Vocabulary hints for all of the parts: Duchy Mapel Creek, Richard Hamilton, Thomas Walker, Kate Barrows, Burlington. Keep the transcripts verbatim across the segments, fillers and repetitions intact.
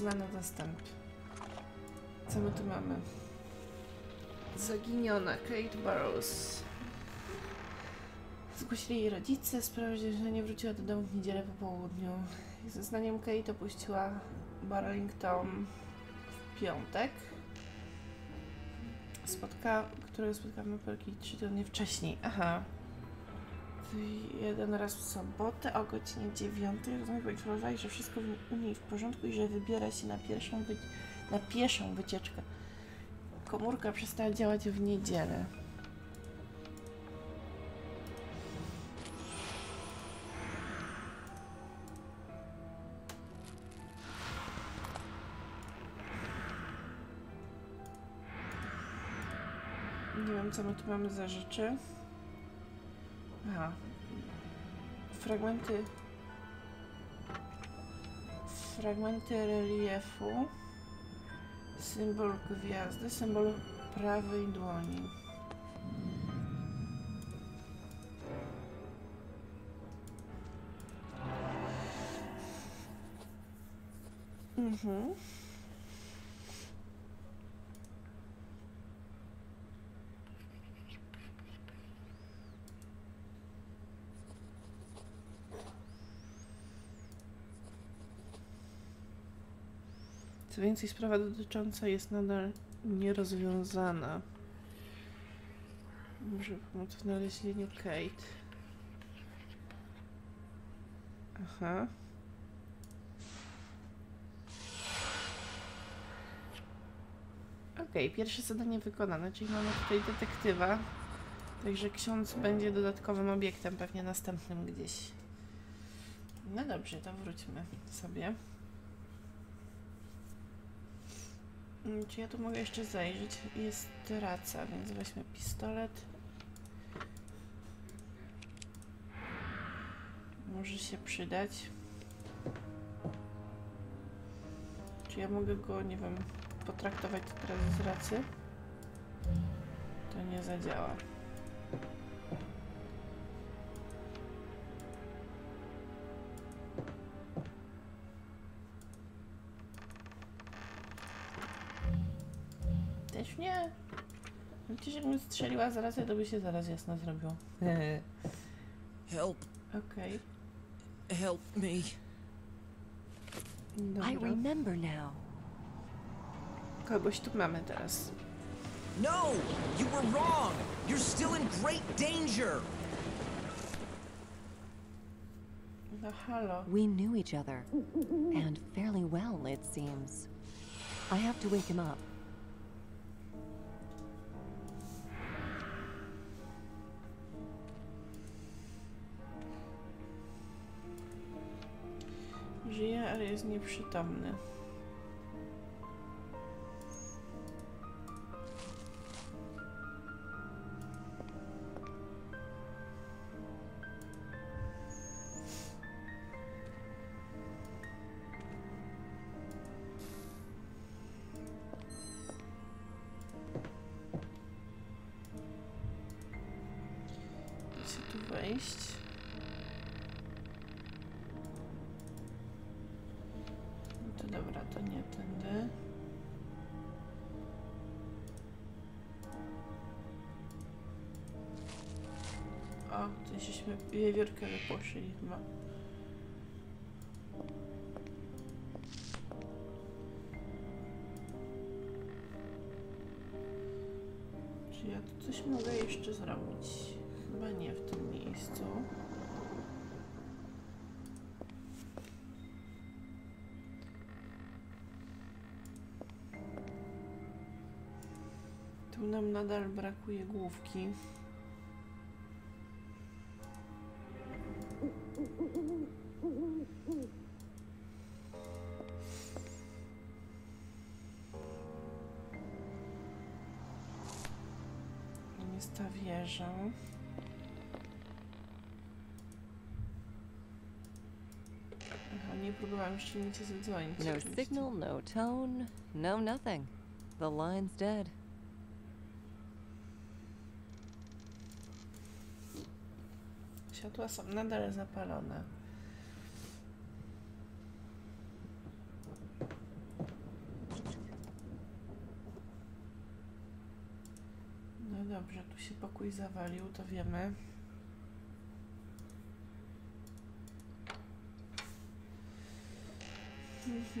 Wzywam na dostęp. Co my tu mamy? Zaginiona Kate Barrows. Zgłosili jej rodzice, sprawdzili, że nie wróciła do domu w niedzielę po południu. Ich zeznaniem Kate opuściła Burlington w piątek, Spotka którego spotkamy parki trzy tygodnie wcześniej. Aha. Jeden raz w sobotę o godzinie dziewiątej. Rozmawiali, że wszystko u niej w porządku i że wybiera się na pierwszą, wy na pierwszą wycieczkę. Komórka przestała działać w niedzielę. Nie wiem, co my tu mamy za rzeczy. Aha. Fragmenty... Fragmenty reliefu. Symbol gwiazdy, symbol prawej dłoni. Mhm. Co więcej, sprawa dotycząca jest nadal nierozwiązana. Może pomóc w znalezieniu Kate. Aha. Okej, okay, pierwsze zadanie wykonane, czyli mamy tutaj detektywa. Także ksiądz będzie dodatkowym obiektem, pewnie następnym gdzieś. No dobrze, to wróćmy sobie. Czy ja tu mogę jeszcze zajrzeć? Jest raca, więc weźmy pistolet. Może się przydać. Czy ja mogę go, nie wiem, potraktować teraz z racy? To nie zadziała. Nie. Przecież jakbym strzeliła zaraz, to by się zaraz jasno zrobiło. Help. Okej. Okay. Help me. Dobra. I remember now. Kogoś tu mamy teraz. No, you were wrong. You're still in great danger. No halo. We knew each other and fairly well, it seems. I have to wake him up. Żyje, ale jest nieprzytomny. Chcę tu wejść. Dobra, to nie tędy. O, tutaj żeśmy wiewiórkę wypłoszyli chyba. Czy ja tu coś mogę jeszcze zrobić? Chyba nie w tym miejscu. Nam nadal brakuje główki. Jest ta wieża. Aha, nie próbowałam jeszcze nic zadzwonić. No signal, no tone, no nothing. The line's dead. Światła są nadal zapalone. Tu się pokój zawalił, to wiemy. Czy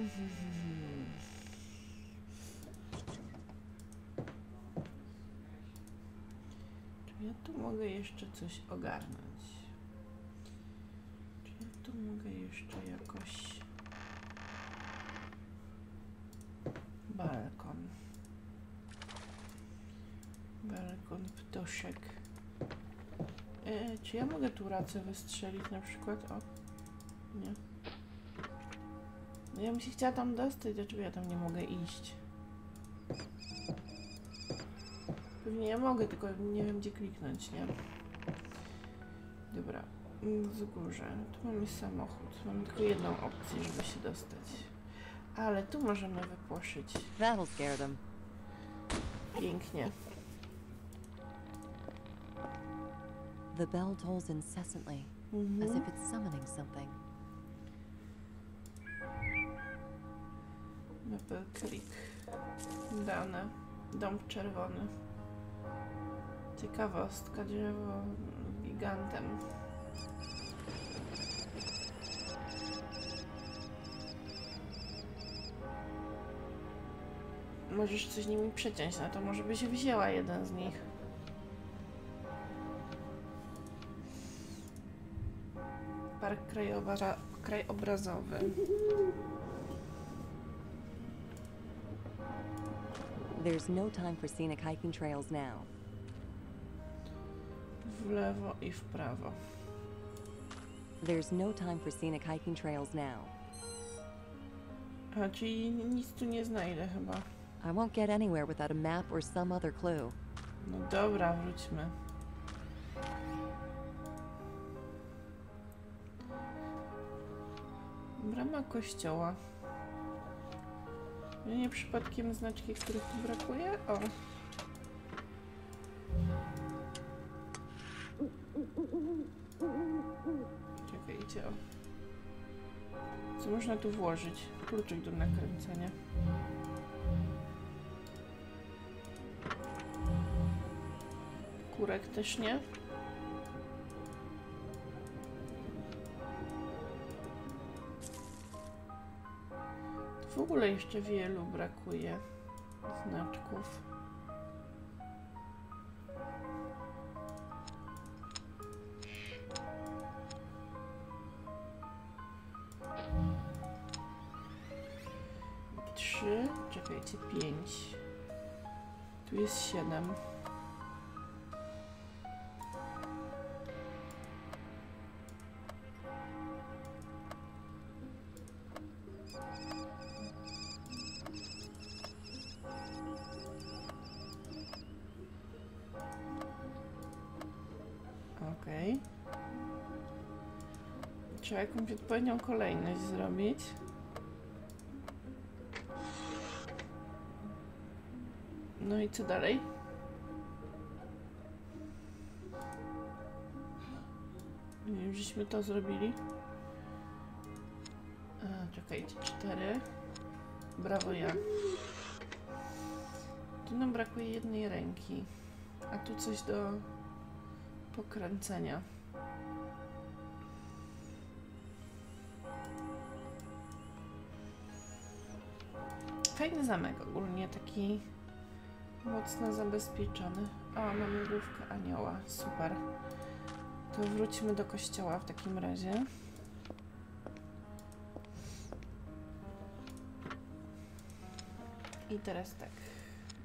ja tu mogę jeszcze coś ogarnąć? Czy ja tu mogę jeszcze jakoś... Balkon. Balkon, ptoszek. E, czy ja mogę tu racę wystrzelić na przykład? O, nie. Ja bym się chciała tam dostać, dlaczego ja tam nie mogę iść? Pewnie ja mogę, tylko nie wiem gdzie kliknąć, nie? Dobra, wzgórze. Tu mamy samochód. Mamy tylko jedną opcję, żeby się dostać. Ale tu możemy wypłoszyć. Pięknie. The bell tolls incessantly, as if it's summoning something. Mapel Creek. Dane. Dom czerwony. Ciekawostka, drzewo gigantem. Możesz coś z nimi przeciąć, no to może by się wzięła jeden z nich. Park krajobra krajobrazowy. There's no time for scenic hiking trails now. W lewo i w prawo. There's no time for scenic hiking trails now. A, czyli nic tu nie znajdę chyba. I won't get anywhere without a map or some other clue. No dobra, wróćmy. Brama kościoła. Nie przypadkiem znaczki, których tu brakuje? O! Czekajcie, o. Co można tu włożyć? Kluczyk do nakręcenia. Kurek też nie. W ogóle jeszcze wielu brakuje znaczków. Trzy, czekajcie, pięć. Tu jest siedem. Trzeba jakąś odpowiednią kolejność zrobić. No i co dalej? Nie wiem, żeśmy to zrobili. A, czekajcie, cztery. Brawo ja. Tu nam brakuje jednej ręki. A tu coś do pokręcenia. Fajny zamek ogólnie, taki mocno zabezpieczony. A, mamy główkę anioła, super. To wróćmy do kościoła w takim razie. I teraz tak,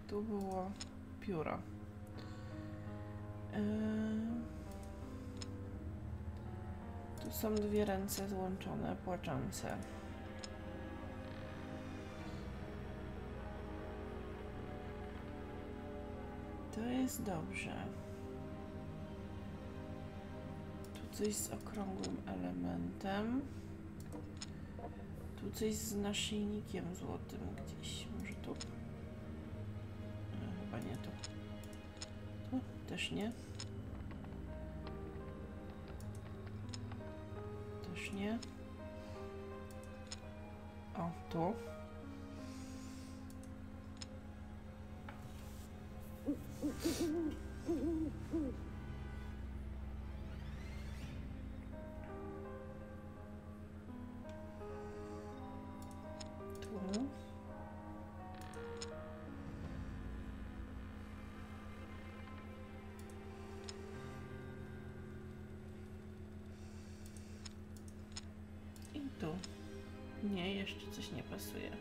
tu było pióro. Yy... Tu są dwie ręce złączone, płaczące. To jest dobrze. Tu coś z okrągłym elementem. Tu coś z naszyjnikiem złotym gdzieś. Może tu? No, chyba nie tu. Tu? Też nie. Też nie. O, tu. I tu. Nie, jeszcze coś nie pasuje.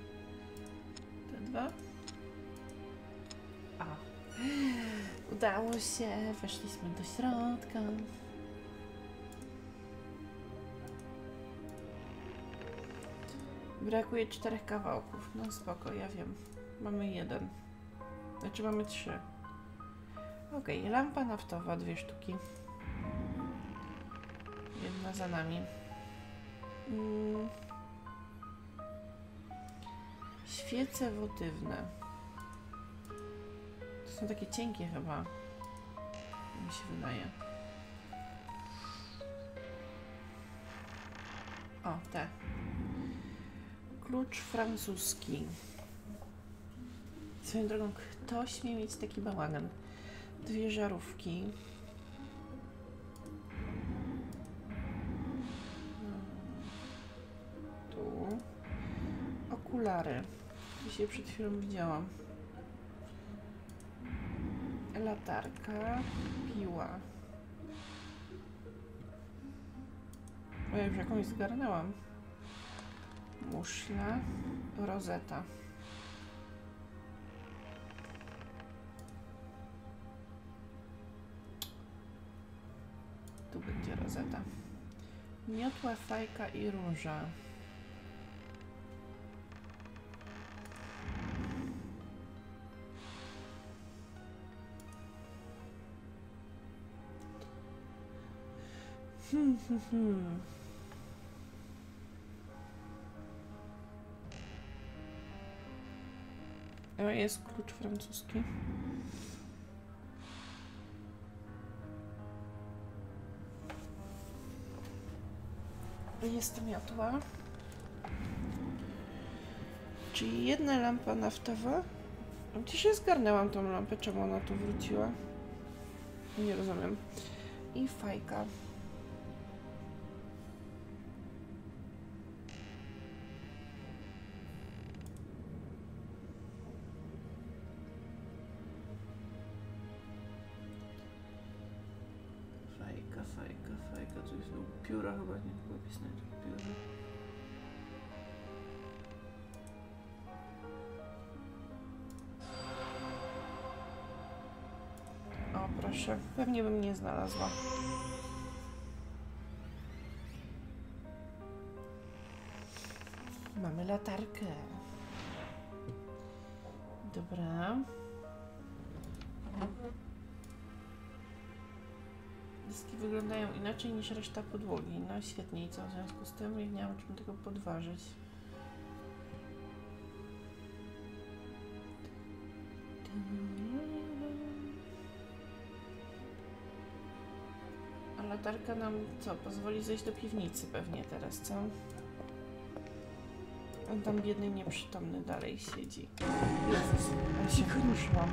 Te dwa. A. Udało się. Weszliśmy do środka. Brakuje czterech kawałków. No spoko, ja wiem. Mamy jeden. Znaczy mamy trzy. Okej, okay, lampa naftowa, dwie sztuki. Jedna za nami. Mm. Świece wotywne. To są takie cienkie chyba. Mi się wydaje. O, te. Klucz francuski. Swoją drogą, kto śmie mieć taki bałagan? Dwie żarówki. Tu. Okulary. Dzisiaj przed chwilą widziałam. Latarka. Piła. O, ja już jakąś zgarnęłam. Muszla, rozeta. Tu będzie rozeta. Miotła, fajka i róża. Hmm, hmm, hmm. Jest klucz francuski. Jest miotła. Czyli jedna lampa naftowa. Przecież ja zgarnęłam tą lampę, czemu ona tu wróciła? Nie rozumiem. I fajka. Pióra chyba nie było pisane, pióra. O proszę, pewnie bym nie znalazła. Mamy latarkę. Dobra. Deski wyglądają inaczej niż reszta podłogi. No świetnie, i co w związku z tym? Nie miałam czym tego podważyć. A latarka nam co? Pozwoli zejść do piwnicy pewnie teraz, co? On tam biedny, nieprzytomny dalej siedzi. Jezus, ja się ruszyłam.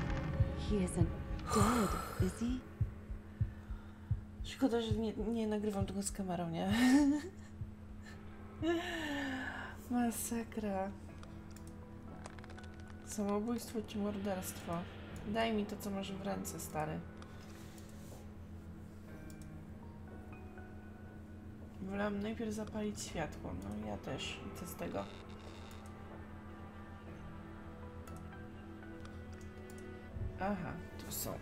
Szkoda, że nie, nie nagrywam tego z kamerą, nie? Masakra. Samobójstwo czy morderstwo? Daj mi to, co masz w ręce, stary. Wolałam najpierw zapalić światło. No ja też. I co z tego? Aha, tu są.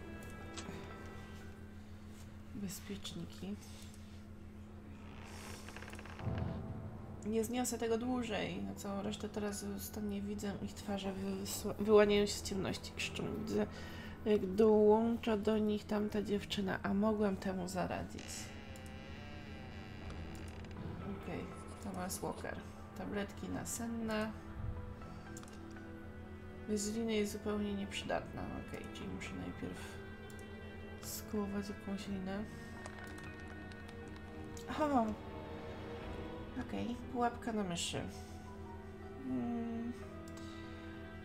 Bezpieczniki. Nie zniosę tego dłużej. Na całą resztę teraz stanie widzę ich twarze wyłaniają się z ciemności. Krzyczą. Widzę, jak dołącza do nich tamta dziewczyna, a mogłam temu zaradzić. Okej, okay. Thomas Walker. Tabletki nasenne. Wezlina jest zupełnie nieprzydatna. Okej, okay, czyli muszę najpierw skołować jakąś linę. O! Okej, okay. Pułapka na myszy. Hmm.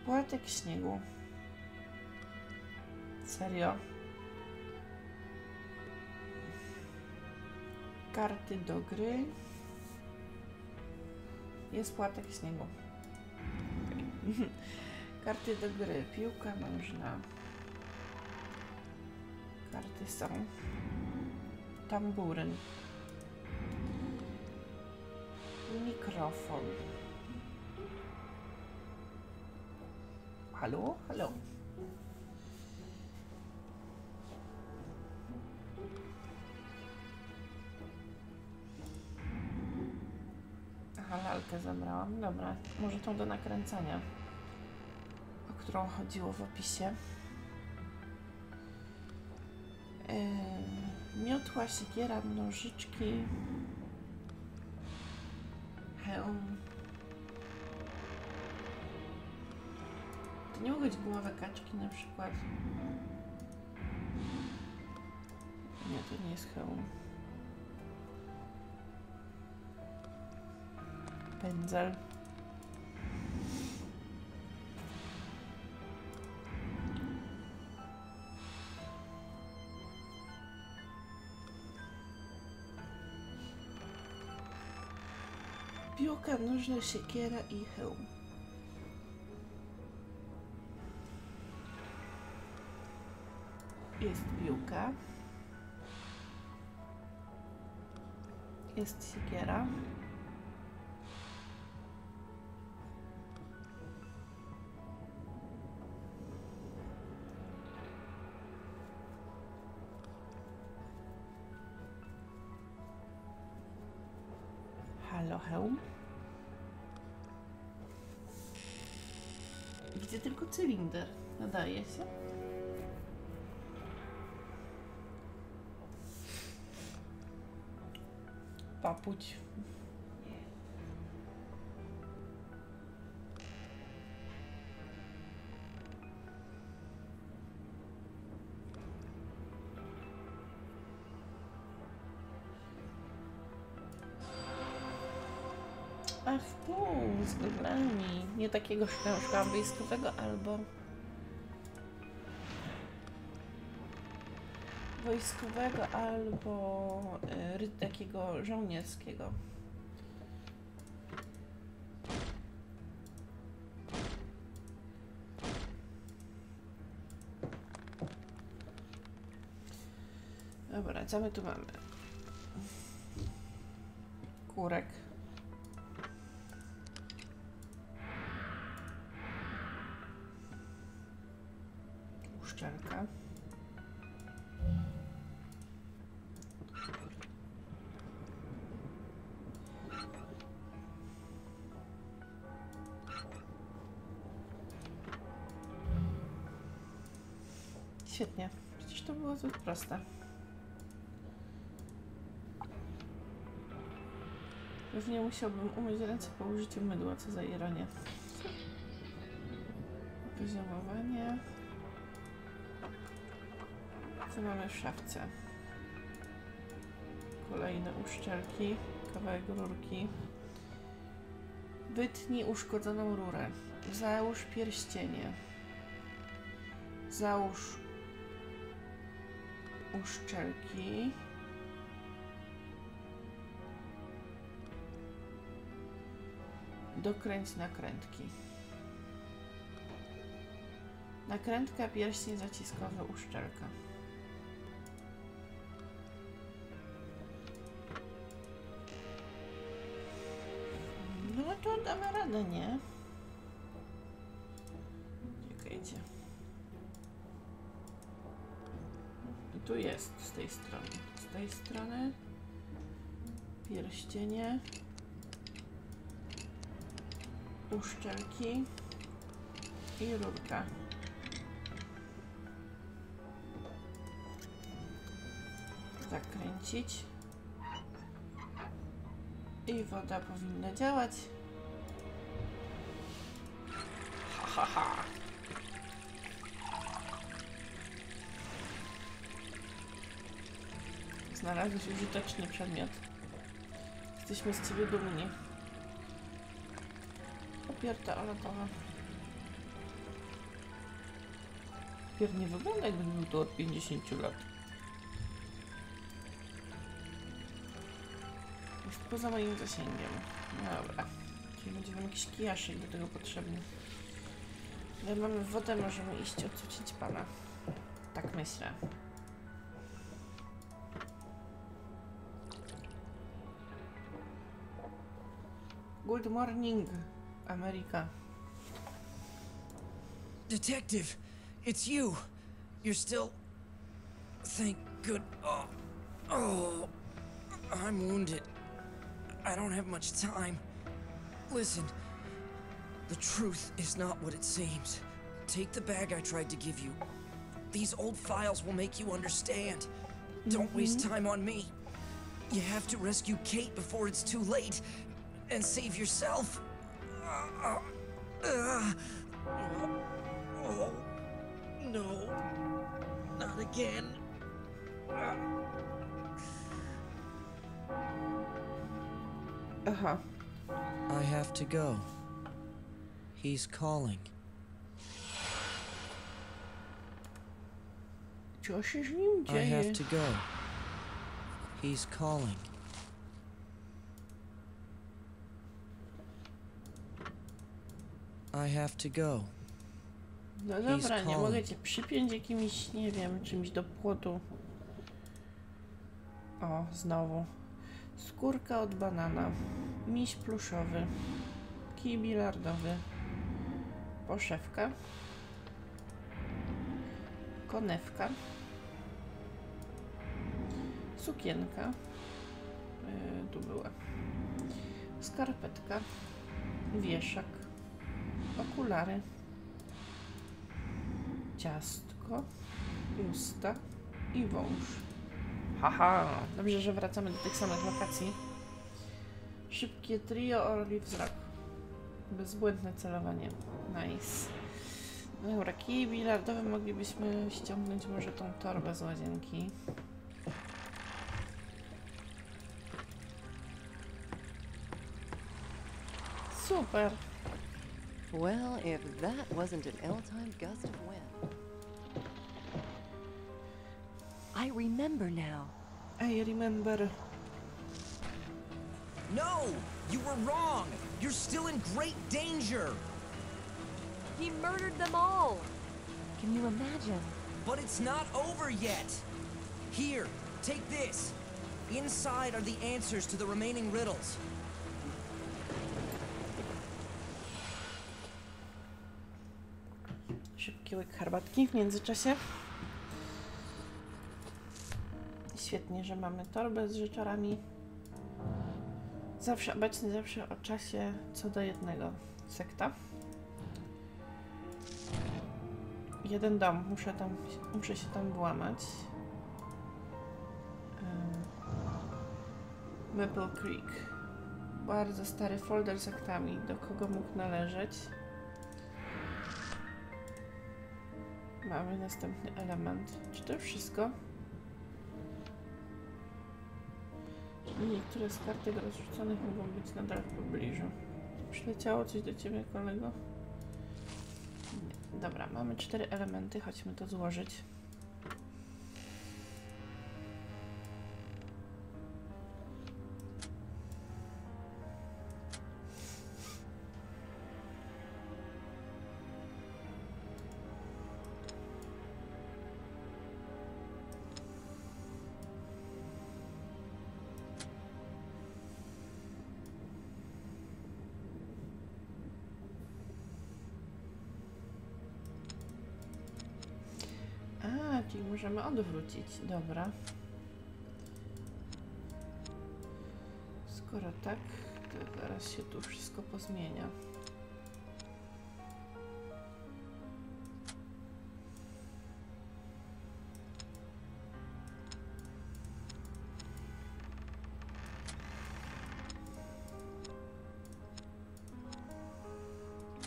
Płatek śniegu. Serio? karty do gry. Jest płatek śniegu. Okay. Karty do gry. Piłka nożna. Karty są. Tamburyn. Mikrofon. Halo? Halo? Aha, lalkę zabrałam. Dobra, może tą do nakręcania, o którą chodziło w opisie. Yy, miotła, siekiera, nożyczki. Hełm. To nie mogą być głowy kaczki na przykład. Nie, to nie jest hełm. Pędzel. Piłka nożna, siekiera i hełm. Jest piłka. Jest siekiera. Halo, hełm. Widzę tylko cylinder. Nadaje się. Papuć. A w pół z goglami. Nie takiego szukałam, wojskowego albo wojskowego albo y, takiego żołnierskiego. Dobra, co my tu mamy? Kurek. Uszczelka. Świetnie. Przecież to było zbyt proste. Już nie musiałbym umyć ręce po użyciu mydła, co za ironię. Poziomowanie. Co mamy w szafce? Kolejne uszczelki, kawałek rurki. Wytnij uszkodzoną rurę. Załóż pierścienie. Załóż uszczelki. Dokręć nakrętki. Nakrętka, pierścień zaciskowy, uszczelka. No to damy radę, nie? Czekajcie. Tu jest z tej strony. Z tej strony pierścienie. Uszczelki i rurka. Zakręcić. I woda powinna działać. Ha, ha, ha. Znalazłeś użyteczny przedmiot. Jesteśmy z ciebie dumni. Pierta olatowa. Pier nie wygląda, jakby był tu od pięćdziesięciu lat. poza moim zasięgiem. Dobra. Czyli będzie nam jakiś kijaszek do tego potrzebny. Gdy mamy wodę, możemy iść odrzucić pana. Tak myślę. Good morning, America. Detective, it's you. You're still... Thank good... Oh, oh, I'm wounded. I don't have much time. Listen, the truth is not what it seems. Take the bag I tried to give you. These old files will make you understand. Don't mm-hmm. waste time on me. You have to rescue Kate before it's too late. And save yourself. Uh, uh, uh, oh, no, not again. Uh. Uh-huh. I have to go. He's calling. Josh is new. I have to go. He's calling. I have to go. No dobra, nie mogę cię przypiąć jakimś, nie wiem, czymś do płotu. O, znowu. Skórka od banana. Miś pluszowy. Kij bilardowy. Poszewka. Konewka. Sukienka. Yy, tu była. Skarpetka. Wieszak. Okulary, ciastko, usta i wąż. Haha, dobrze, że wracamy do tych samych lokacji. Szybkie trio, orli wzrok. Bezbłędne celowanie. Nice. Dobra, kij bilardowy moglibyśmy ściągnąć może tą torbę z łazienki. Super. Well, if that wasn't an ill-timed gust of wind. I remember now. I remember. No! You were wrong! You're still in great danger! He murdered them all! Can you imagine? But it's not over yet! Here, take this. Inside are the answers to the remaining riddles. Szybki łyk herbatki w międzyczasie. Świetnie, że mamy torbę z rzeczorami. Zawsze obecny, zawsze o czasie co do jednego. Sekta. Jeden dom. Muszę, tam, muszę się tam włamać. Mapel Creek. Bardzo stary folder z aktami. Do kogo mógł należeć? Mamy następny element. Czy to już wszystko? Niektóre z kartek rozrzuconych mogą być nadal w pobliżu. Przyleciało coś do ciebie, kolego? Nie. Dobra, mamy cztery elementy. Chodźmy to złożyć. Możemy odwrócić. Dobra. Skoro tak, to zaraz się tu wszystko pozmienia.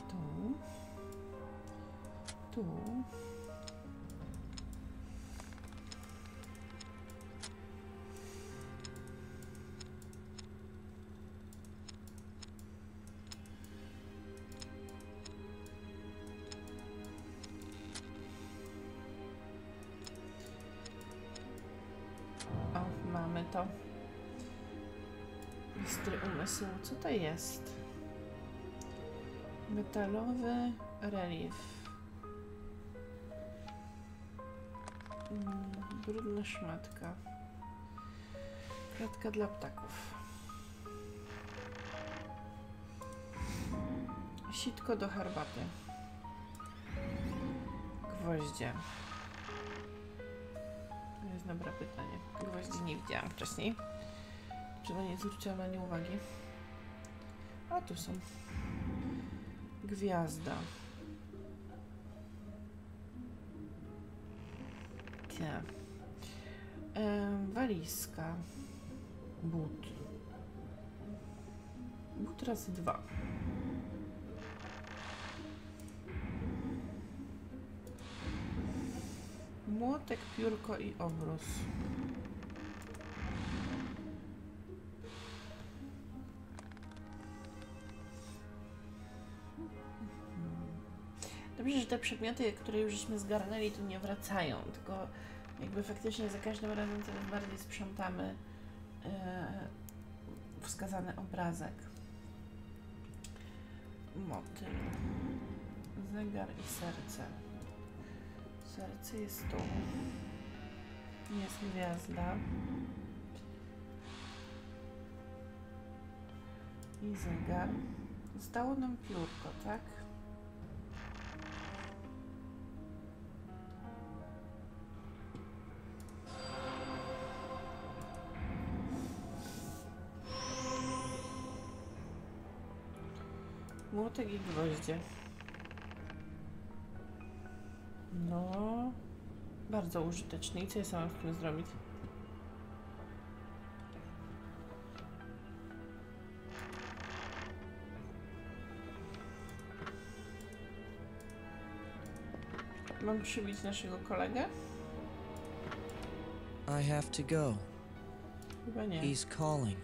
Tu. Tu. ostry umysł. Co to jest? Metalowy relief. Brudna szmatka. Kratka dla ptaków. Sitko do herbaty. Gwoździe. To jest dobre pytanie. Gwoździ nie widziałam wcześniej. Trzeba nie zwrócić na nie uwagi. A tu są. Gwiazda. Tia. E, walizka. But. But razy dwa. Młotek, piórko i obrus. Dobrze, że te przedmioty, które już żeśmy zgarnęli, tu nie wracają, tylko jakby faktycznie za każdym razem coraz bardziej sprzątamy yy, wskazany obrazek. Motyl, zegar i serce. Serce jest tu. Jest gwiazda. I zegar. Zostało nam piórko, tak? Młotek i gwoździe. No, bardzo użyteczny. I co ja sama w tym zrobić? Mam przybić naszego kolegę? I have to go. Chyba nie. He's calling.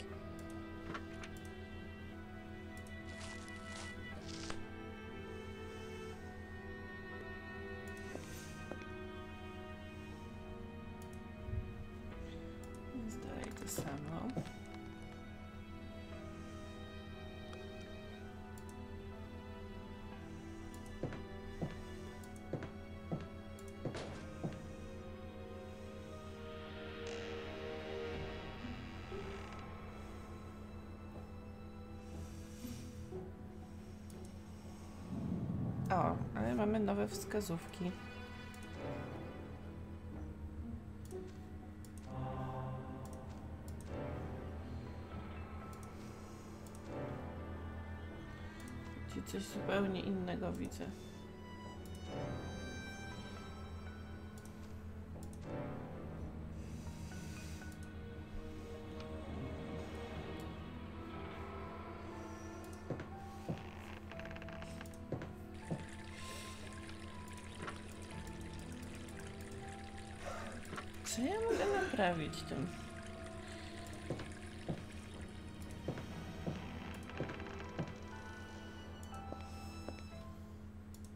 O, ale mamy nowe wskazówki. Gdzie coś zupełnie innego widzę. Co ja mogę naprawić tym?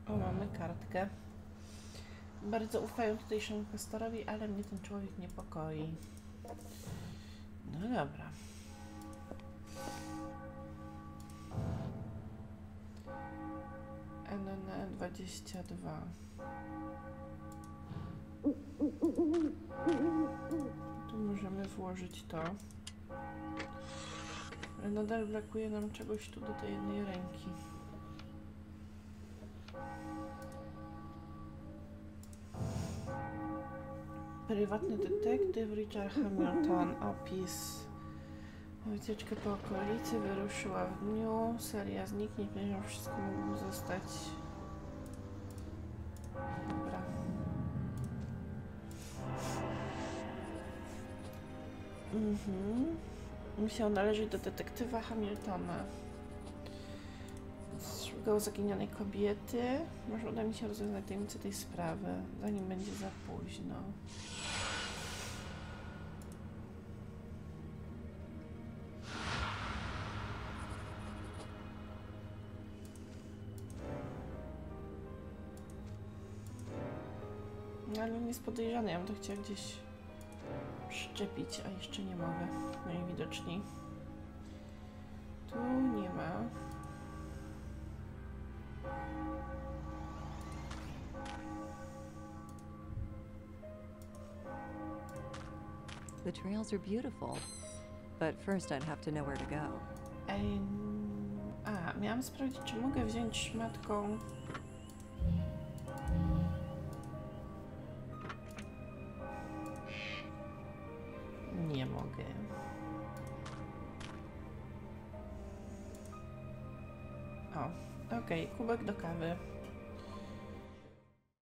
O, mamy kartkę. Bardzo ufają tutejszemu pastorowi, ale mnie ten człowiek niepokoi. No dobra. N N dwadzieścia dwa. Tu możemy włożyć to. Ale nadal brakuje nam czegoś tu do tej jednej ręki. Prywatny detektyw Richard Hamilton. Opis. Wycieczkę po okolicy wyruszyła w dniu. Seria zniknięć. Wszystko mogło zostać. Mhm. Musiał należeć do detektywa Hamiltona. Szukał zaginionej kobiety. Może uda mi się rozwiązać tajemnicę tej sprawy, zanim będzie za późno. No, ale on jest podejrzany, ja bym to chciała gdzieś przyczepić, a jeszcze nie mogę najwidoczniej. tu nie ma. The trails are beautiful, but first I'd have to know where to go. Ej, a, miałam sprawdzić, czy mogę wziąć matką. Nie mogę. O, okej, okay, kubek do kawy.